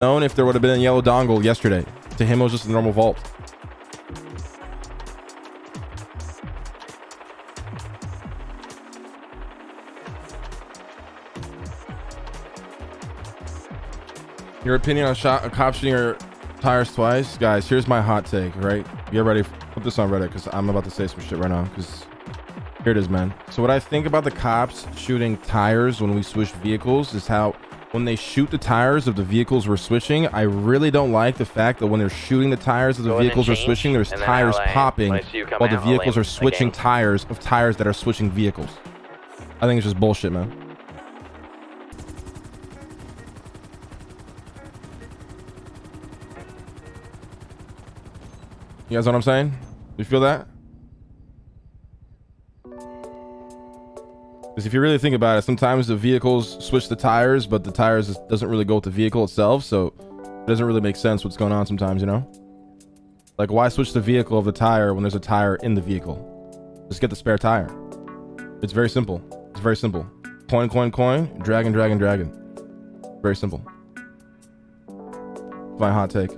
known if there would have been a yellow dongle yesterday. To him, it was just a normal vault. Your opinion on cop shooting your tires twice? Guys, here's my hot take, right? Get ready. Put this on Reddit because I'm about to say some shit right now. Because here it is, man. So what I think about the cops shooting tires when we switch vehicles is how when they shoot the tires of the vehicles we're switching, I really don't like the fact that when they're shooting the tires of the vehicles we're switching, there's tires popping while the vehicles are switching tires of tires that are switching vehicles. I think it's just bullshit, man. You guys know what I'm saying? You feel that? Because if you really think about it, sometimes the vehicles switch the tires, but the tires doesn't really go with the vehicle itself, so it doesn't really make sense what's going on sometimes, you know? Like, why switch the vehicle of the tire when there's a tire in the vehicle? Just get the spare tire. It's very simple. It's very simple. Coin, coin, coin. Dragon, dragon, dragon. Very simple. My hot take.